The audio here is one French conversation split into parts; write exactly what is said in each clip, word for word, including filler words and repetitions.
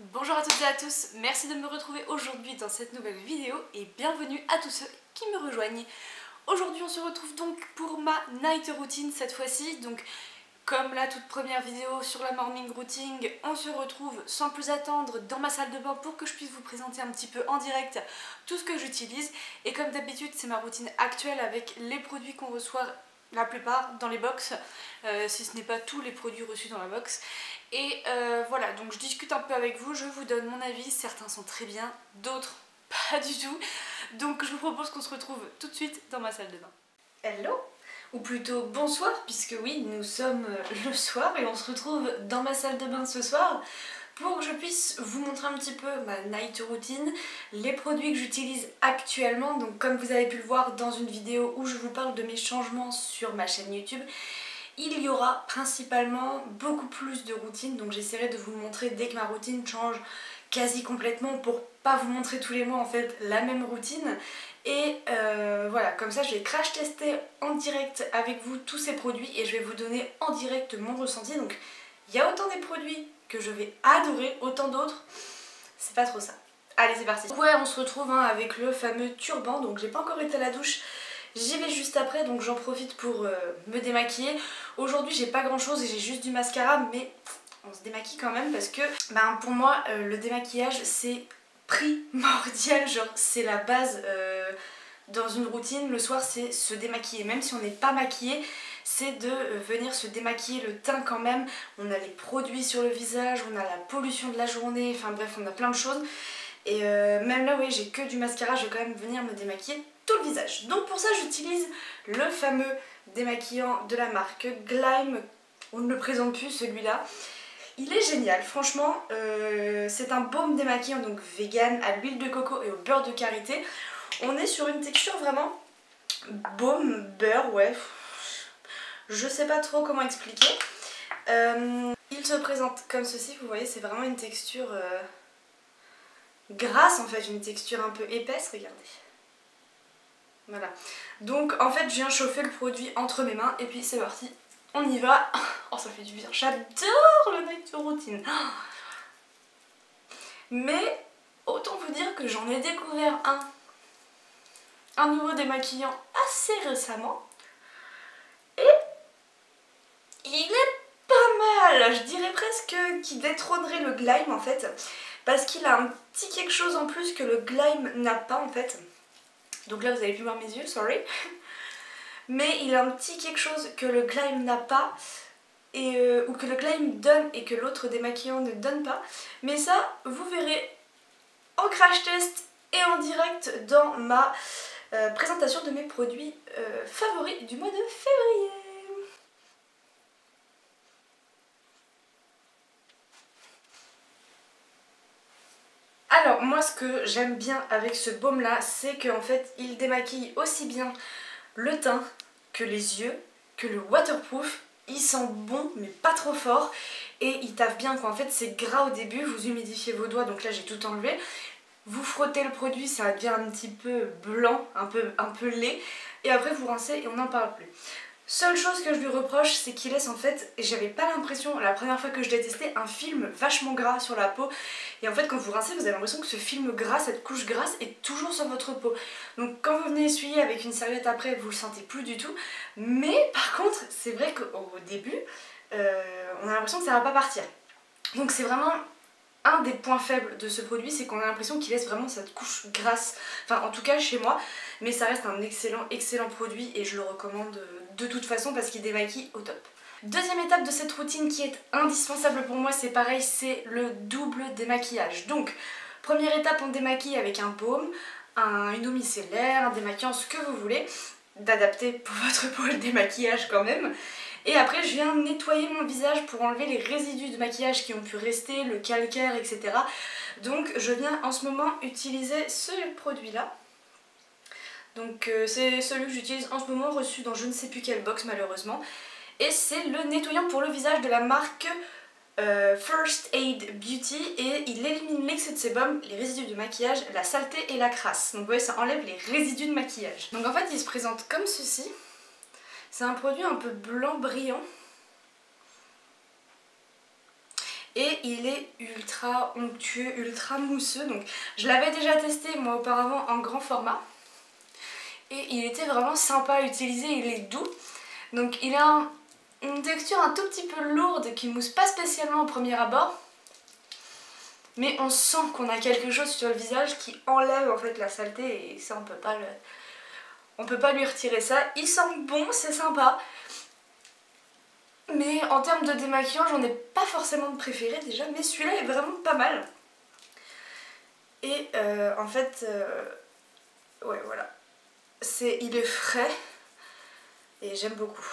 Bonjour à toutes et à tous, merci de me retrouver aujourd'hui dans cette nouvelle vidéo et bienvenue à tous ceux qui me rejoignent. Aujourd'hui on se retrouve donc pour ma night routine cette fois-ci, donc comme la toute première vidéo sur la morning routine, on se retrouve sans plus attendre dans ma salle de bain pour que je puisse vous présenter un petit peu en direct tout ce que j'utilise. Et comme d'habitude c'est ma routine actuelle avec les produits qu'on reçoit la plupart dans les box, euh, si ce n'est pas tous les produits reçus dans la box. Et euh, voilà, donc je discute un peu avec vous, je vous donne mon avis, certains sont très bien, d'autres pas du tout. Donc je vous propose qu'on se retrouve tout de suite dans ma salle de bain. Hello, ou plutôt bonsoir, puisque oui, nous sommes le soir et on se retrouve dans ma salle de bain ce soir pour que je puisse vous montrer un petit peu ma night routine, les produits que j'utilise actuellement. Donc comme vous avez pu le voir dans une vidéo où je vous parle de mes changements sur ma chaîne YouTube, il y aura principalement beaucoup plus de routines, donc j'essaierai de vous montrer dès que ma routine change quasi complètement pour pas vous montrer tous les mois en fait la même routine. Et euh, voilà, comme ça je vais crash tester en direct avec vous tous ces produits et je vais vous donner en direct mon ressenti. Donc il y a autant des produits que je vais adorer, autant d'autres, c'est pas trop ça. Allez, c'est parti. Ouais, on se retrouve hein, avec le fameux turban, donc j'ai pas encore été à la douche, j'y vais juste après, donc j'en profite pour euh, me démaquiller. Aujourd'hui j'ai pas grand chose et j'ai juste du mascara, mais on se démaquille quand même parce que ben, pour moi euh, le démaquillage c'est primordial, genre c'est la base euh, dans une routine. Le soir c'est se démaquiller, même si on n'est pas maquillé, c'est de venir se démaquiller le teint quand même. On a les produits sur le visage, on a la pollution de la journée, enfin bref on a plein de choses. Et euh, même là oui, j'ai que du mascara, je vais quand même venir me démaquiller tout le visage. Donc pour ça j'utilise le fameux démaquillant de la marque Glyme, on ne le présente plus celui-là. Il est génial, franchement, euh, c'est un baume démaquillant, donc vegan, à l'huile de coco et au beurre de karité. On est sur une texture vraiment baume, beurre, ouais, je sais pas trop comment expliquer. Euh, il se présente comme ceci, vous voyez, c'est vraiment une texture euh, grasse en fait, une texture un peu épaisse, regardez. Voilà, donc en fait je viens chauffer le produit entre mes mains et puis c'est parti. On y va. Oh ça fait du bien, j'adore le night routine. Mais autant vous dire que j'en ai découvert un un nouveau démaquillant assez récemment et il est pas mal, je dirais presque qu'il détrônerait le Glyme en fait, parce qu'il a un petit quelque chose en plus que le Glyme n'a pas en fait. Donc là vous avez pu voir mes yeux, sorry. Mais il a un petit quelque chose que le Glyme n'a pas, et euh, ou que le Glyme donne et que l'autre démaquillant ne donne pas. Mais ça, vous verrez en crash test et en direct dans ma euh, présentation de mes produits euh, favoris du mois de février. Alors moi ce que j'aime bien avec ce baume là, c'est qu'en fait il démaquille aussi bien le teint que les yeux, que le waterproof. Il sent bon mais pas trop fort et il taffe bien quoi. En fait c'est gras au début, vous humidifiez vos doigts, donc là j'ai tout enlevé, vous frottez le produit, ça devient un petit peu blanc, un peu, un peu laid, et après vous rincez et on n'en parle plus. Seule chose que je lui reproche, c'est qu'il laisse en fait, et j'avais pas l'impression la première fois que je l'ai testé, un film vachement gras sur la peau, et en fait quand vous rincez vous avez l'impression que ce film gras, cette couche grasse est toujours sur votre peau, donc quand vous venez essuyer avec une serviette après vous le sentez plus du tout. Mais par contre c'est vrai qu'au début euh, on a l'impression que ça va pas partir, donc c'est vraiment un des points faibles de ce produit, c'est qu'on a l'impression qu'il laisse vraiment cette couche grasse, enfin en tout cas chez moi. Mais ça reste un excellent excellent produit et je le recommande de toute façon parce qu'il démaquille au top. Deuxième étape de cette routine qui est indispensable pour moi, c'est pareil, c'est le double démaquillage. Donc première étape, on démaquille avec un baume, un, une eau micellaire, un démaquillant, ce que vous voulez, d'adapter pour votre peau le démaquillage quand même. Et après je viens nettoyer mon visage pour enlever les résidus de maquillage qui ont pu rester, le calcaire, et cetera. Donc je viens en ce moment utiliser ce produit là. Donc euh, c'est celui que j'utilise en ce moment, reçu dans je ne sais plus quelle box malheureusement. Et c'est le nettoyant pour le visage de la marque euh, First Aid Beauty. Et il élimine l'excès de sébum, les résidus de maquillage, la saleté et la crasse. Donc vous voyez, ça enlève les résidus de maquillage. Donc en fait il se présente comme ceci. C'est un produit un peu blanc brillant. et il est ultra onctueux, ultra mousseux. Donc je l'avais déjà testé moi auparavant en grand format et il était vraiment sympa à utiliser, il est doux. Donc il a un, une texture un tout petit peu lourde qui mousse pas spécialement au premier abord, mais on sent qu'on a quelque chose sur le visage qui enlève en fait la saleté, et ça on peut pas le... on peut pas lui retirer ça. Il sent bon, c'est sympa. Mais en termes de démaquillant, j'en ai pas forcément de préféré déjà, mais celui-là est vraiment pas mal. Et euh, en fait, euh, ouais voilà, c'est, il est frais et j'aime beaucoup.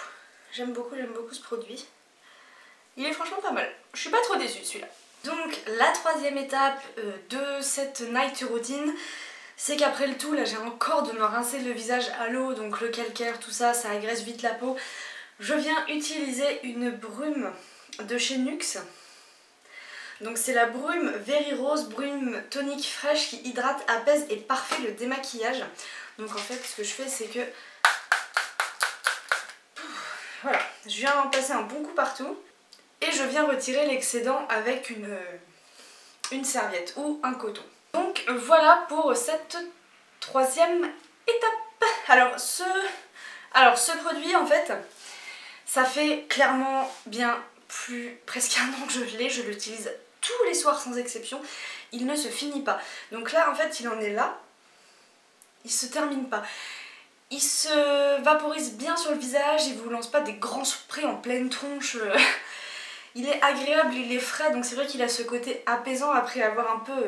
J'aime beaucoup, j'aime beaucoup ce produit. Il est franchement pas mal. Je suis pas trop déçue celui-là. Donc la troisième étape euh, de cette night routine, c'est qu'après le tout, là j'ai encore de me rincer le visage à l'eau, donc le calcaire, tout ça, ça agresse vite la peau. Je viens utiliser une brume de chez Nuxe. Donc c'est la brume Vera Rose, brume tonique fraîche qui hydrate, apaise et parfait le démaquillage. Donc en fait ce que je fais c'est que... Pouf, voilà, je viens en passer un bon coup partout et je viens retirer l'excédent avec une, une serviette ou un coton. Donc voilà pour cette troisième étape. Alors ce, Alors, ce produit en fait... ça fait clairement bien plus presque un an que je l'ai, je l'utilise tous les soirs sans exception, il ne se finit pas. Donc là en fait il en est là, il se termine pas. Il se vaporise bien sur le visage, il vous lance pas des grands sprays en pleine tronche. Il est agréable, il est frais, donc c'est vrai qu'il a ce côté apaisant après avoir un peu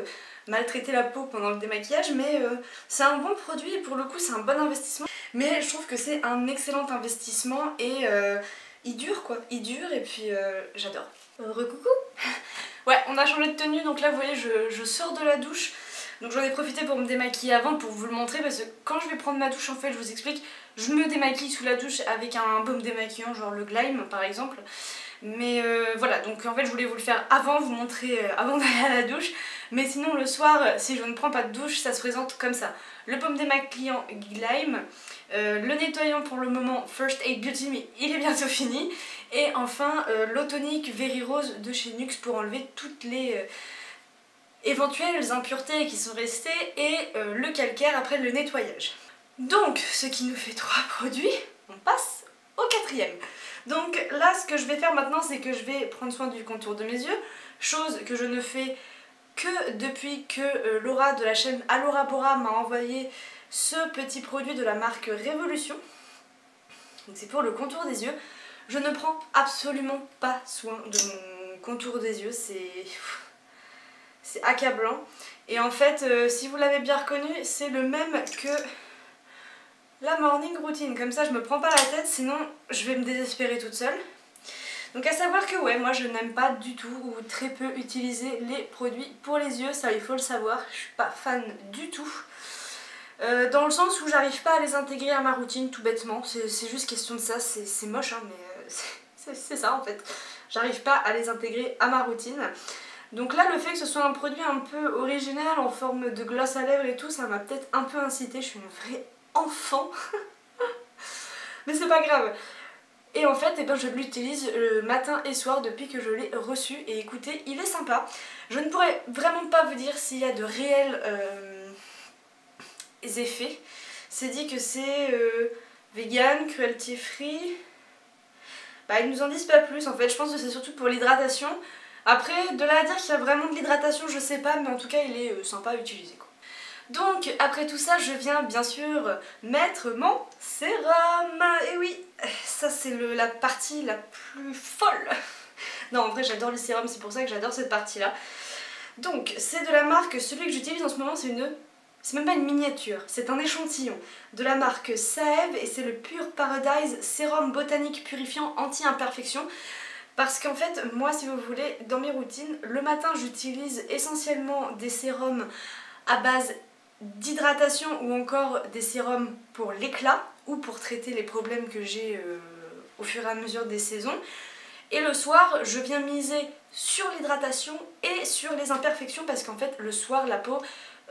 maltraité la peau pendant le démaquillage, mais euh, c'est un bon produit et pour le coup c'est un bon investissement. Mais je trouve que c'est un excellent investissement et euh, il dure quoi, il dure et puis euh, j'adore. Recoucou. Ouais, on a changé de tenue, donc là vous voyez je, je sors de la douche. Donc j'en ai profité pour me démaquiller avant pour vous le montrer, parce que quand je vais prendre ma douche en fait je vous explique, je me démaquille sous la douche avec un baume démaquillant genre le Glyme par exemple. Mais euh, voilà, donc en fait je voulais vous le faire avant, vous montrer euh, avant d'aller à la douche. Mais sinon le soir, si je ne prends pas de douche, ça se présente comme ça. Le baume démaquillant Glyme, euh, le nettoyant pour le moment First Aid Beauty, mais il est bientôt fini. Et enfin euh, l'eau tonique Vera Rose de chez Nuxe pour enlever toutes les euh, éventuelles impuretés qui sont restées. Et euh, le calcaire après le nettoyage. Donc ce qui nous fait trois produits, on passe au quatrième. Donc là ce que je vais faire maintenant c'est que je vais prendre soin du contour de mes yeux, chose que je ne fais que depuis que euh, Laura de la chaîne Alora Bora m'a envoyé ce petit produit de la marque Révolution. Donc c'est pour le contour des yeux. Je ne prends absolument pas soin de mon contour des yeux, c'est... c'est accablant. Et en fait euh, si vous l'avez bien reconnu, c'est le même que... la morning routine, comme ça je me prends pas la tête, sinon je vais me désespérer toute seule. Donc à savoir que ouais, moi je n'aime pas du tout ou très peu utiliser les produits pour les yeux, ça il faut le savoir, je suis pas fan du tout. Euh, dans le sens où j'arrive pas à les intégrer à ma routine tout bêtement, c'est juste question de ça, c'est moche hein, mais euh, c'est ça en fait. J'arrive pas à les intégrer à ma routine. Donc là le fait que ce soit un produit un peu original en forme de gloss à lèvres et tout, ça m'a peut-être un peu incité, je suis une vraie... enfant. Mais c'est pas grave. Et en fait eh ben, je l'utilise le matin et soir depuis que je l'ai reçu. Et écoutez, il est sympa. Je ne pourrais vraiment pas vous dire s'il y a de réels euh, effets. C'est dit que c'est euh, vegan, cruelty free. Bah ils nous en disent pas plus en fait. Je pense que c'est surtout pour l'hydratation. Après de là à dire qu'il y a vraiment de l'hydratation, je sais pas. Mais en tout cas il est euh, sympa à utiliser quoi. Donc après tout ça je viens bien sûr mettre mon sérum. Et oui, ça c'est la partie la plus folle. Non en vrai j'adore les sérums, c'est pour ça que j'adore cette partie là. Donc c'est de la marque, celui que j'utilise en ce moment c'est une... c'est même pas une miniature, c'est un échantillon de la marque Saeve et c'est le Pure Paradise sérum botanique purifiant anti-imperfection. Parce qu'en fait moi si vous voulez dans mes routines, le matin j'utilise essentiellement des sérums à base d'hydratation ou encore des sérums pour l'éclat ou pour traiter les problèmes que j'ai euh, au fur et à mesure des saisons. Et le soir je viens miser sur l'hydratation et sur les imperfections parce qu'en fait le soir la peau,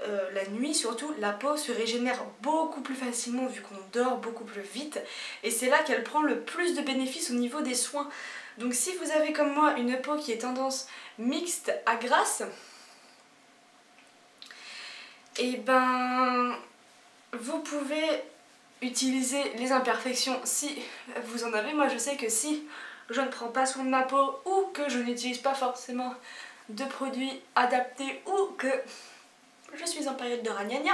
euh, la nuit surtout, la peau se régénère beaucoup plus facilement vu qu'on dort beaucoup plus vite et c'est là qu'elle prend le plus de bénéfices au niveau des soins. Donc si vous avez comme moi une peau qui est tendance mixte à grasse, et ben vous pouvez utiliser les imperfections si vous en avez. Moi je sais que si je ne prends pas soin de ma peau ou que je n'utilise pas forcément de produits adaptés ou que je suis en période de ragnagna,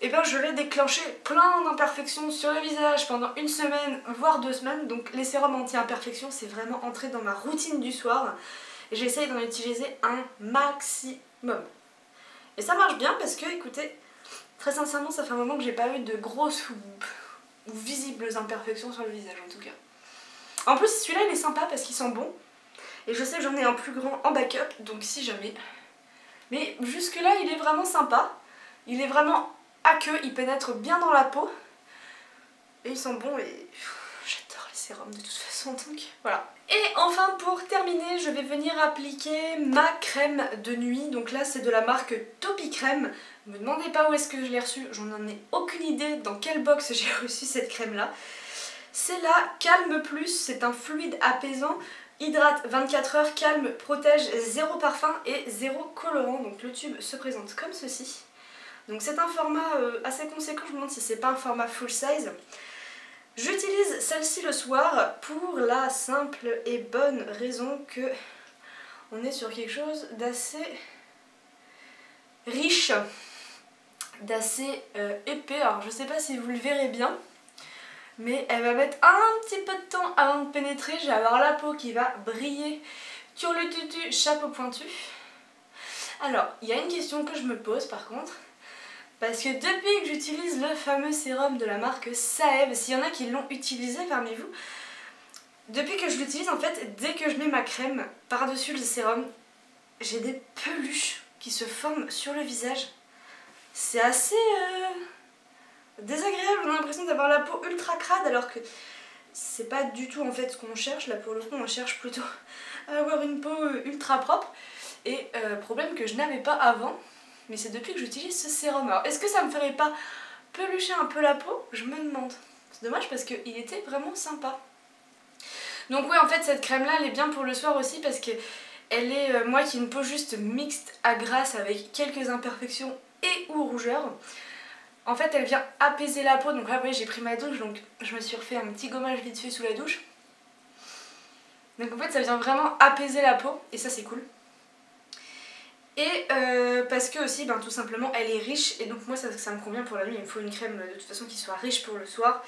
et bien je vais déclencher plein d'imperfections sur le visage pendant une semaine voire deux semaines. Donc les sérums anti-imperfections, c'est vraiment entré dans ma routine du soir. J'essaye d'en utiliser un maximum. Et ça marche bien parce que, écoutez, très sincèrement, ça fait un moment que j'ai pas eu de grosses ou, ou visibles imperfections sur le visage en tout cas. En plus celui-là il est sympa parce qu'il sent bon. Et je sais que j'en ai un plus grand en backup, donc si jamais. Mais jusque là il est vraiment sympa. Il est vraiment aqueux, il pénètre bien dans la peau. Et il sent bon et... j'adore les sérums de toute façon, donc voilà. Et enfin pour terminer, je vais venir appliquer ma crème de nuit. Donc là c'est de la marque Topicrème. Ne me demandez pas où est-ce que je l'ai reçue, j'en ai aucune idée dans quelle box j'ai reçu cette crème là. C'est la Calme Plus, c'est un fluide apaisant, hydrate vingt-quatre heures, calme, protège, zéro parfum et zéro colorant. Donc le tube se présente comme ceci. Donc c'est un format euh, assez conséquent, je me demande si c'est pas un format full size. J'utilise celle-ci le soir pour la simple et bonne raison que on est sur quelque chose d'assez riche, d'assez euh, épais. Alors je sais pas si vous le verrez bien, mais elle va mettre un petit peu de temps avant de pénétrer. Je vais avoir la peau qui va briller. Sur le tutu, chapeau pointu. Alors, il y a une question que je me pose par contre. Parce que depuis que j'utilise le fameux sérum de la marque Saeve, s'il y en a qui l'ont utilisé parmi vous, depuis que je l'utilise, en fait, dès que je mets ma crème par-dessus le sérum, j'ai des peluches qui se forment sur le visage. C'est assez... Euh... désagréable, on a l'impression d'avoir la peau ultra crade alors que c'est pas du tout en fait ce qu'on cherche. Là pour le coup on cherche plutôt à avoir une peau ultra propre et euh, problème que je n'avais pas avant, mais c'est depuis que j'utilise ce sérum. Alors est-ce que ça me ferait pas pelucher un peu la peau? Je me demande. C'est dommage parce qu'il était vraiment sympa. Donc ouais, en fait cette crème là elle est bien pour le soir aussi parce qu'elle est, euh, moi qui ai une peau juste mixte à grasse avec quelques imperfections et ou rougeurs, en fait elle vient apaiser la peau. Donc là vous voyez j'ai pris ma douche, donc je me suis refait un petit gommage vite fait sous la douche. Donc en fait ça vient vraiment apaiser la peau et ça c'est cool. Et euh, parce que aussi ben, tout simplement elle est riche et donc moi ça, ça me convient pour la nuit. Il me faut une crème de toute façon qui soit riche pour le soir,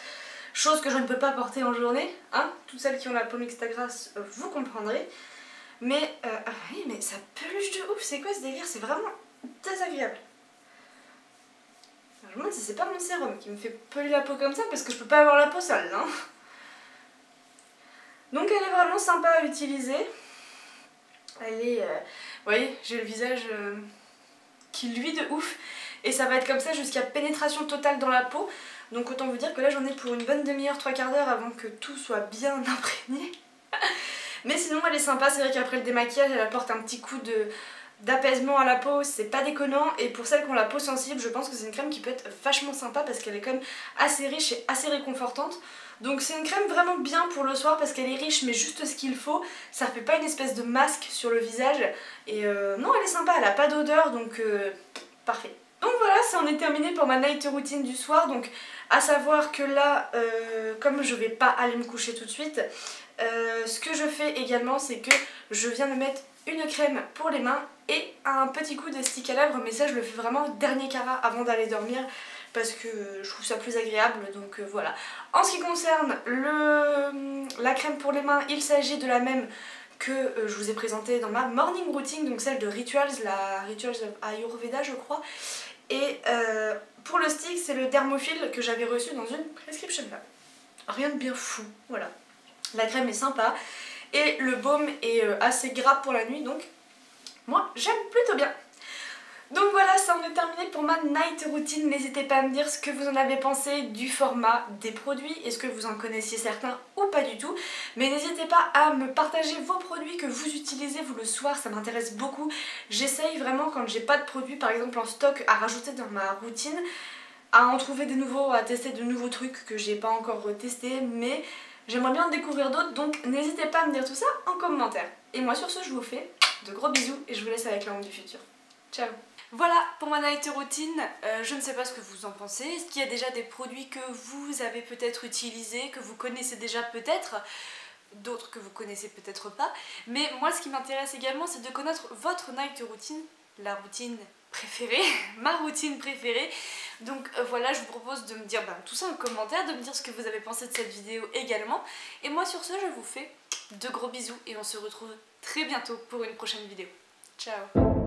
chose que je ne peux pas porter en journée, hein. Toutes celles qui ont la peau mixte à grasse euh, vous comprendrez. Mais euh, ah oui, mais ça peluche de ouf, c'est quoi ce délire? C'est vraiment désagréable. Je me demande si c'est pas mon sérum qui me fait peler la peau comme ça parce que je peux pas avoir la peau sale, hein. Donc elle est vraiment sympa à utiliser. Elle est... Euh... Vous voyez, j'ai le visage euh... qui luit de ouf. Et ça va être comme ça jusqu'à pénétration totale dans la peau. Donc autant vous dire que là j'en ai pour une bonne demi-heure, trois quarts d'heure avant que tout soit bien imprégné. Mais sinon elle est sympa, c'est vrai qu'après le démaquillage elle apporte un petit coup de... d'apaisement à la peau, c'est pas déconnant. Et pour celles qui ont la peau sensible, je pense que c'est une crème qui peut être vachement sympa parce qu'elle est quand même assez riche et assez réconfortante. Donc c'est une crème vraiment bien pour le soir parce qu'elle est riche mais juste ce qu'il faut. Ça fait pas une espèce de masque sur le visage. Et euh, non, elle est sympa, elle a pas d'odeur, donc euh, parfait. Donc voilà, ça en est terminé pour ma night routine du soir. Donc à savoir que là, euh, comme je vais pas aller me coucher tout de suite, euh, ce que je fais également c'est que je viens me mettre une crème pour les mains et un petit coup de stick à lèvres, mais ça je le fais vraiment dernier carat avant d'aller dormir parce que je trouve ça plus agréable, donc euh, voilà. En ce qui concerne le, la crème pour les mains, il s'agit de la même que euh, je vous ai présentée dans ma morning routine, donc celle de Rituals, la Rituals of Ayurveda je crois. Et euh, pour le stick c'est le Dermophil que j'avais reçu dans une prescription là. Rien de bien fou, voilà. La crème est sympa et le baume est assez gras pour la nuit, donc moi j'aime plutôt bien. Donc voilà, ça en est terminé pour ma night routine. N'hésitez pas à me dire ce que vous en avez pensé du format des produits, est-ce que vous en connaissiez certains ou pas du tout. Mais n'hésitez pas à me partager vos produits que vous utilisez vous le soir, ça m'intéresse beaucoup. J'essaye vraiment quand j'ai pas de produits par exemple en stock à rajouter dans ma routine, à en trouver des nouveaux, à tester de nouveaux trucs que j'ai pas encore testé, mais J'aimerais bien en découvrir d'autres, donc n'hésitez pas à me dire tout ça en commentaire. Et moi sur ce, je vous fais de gros bisous et je vous laisse avec la honte du futur. Ciao. Voilà pour ma night routine, euh, je ne sais pas ce que vous en pensez, est-ce qu'il y a déjà des produits que vous avez peut-être utilisés, que vous connaissez déjà peut-être, d'autres que vous connaissez peut-être pas, mais moi ce qui m'intéresse également c'est de connaître votre night routine, la routine préférée, ma routine préférée. Donc euh, voilà, je vous propose de me dire ben, tout ça en commentaire, de me dire ce que vous avez pensé de cette vidéo également. Et moi sur ce, je vous fais de gros bisous et on se retrouve très bientôt pour une prochaine vidéo. Ciao.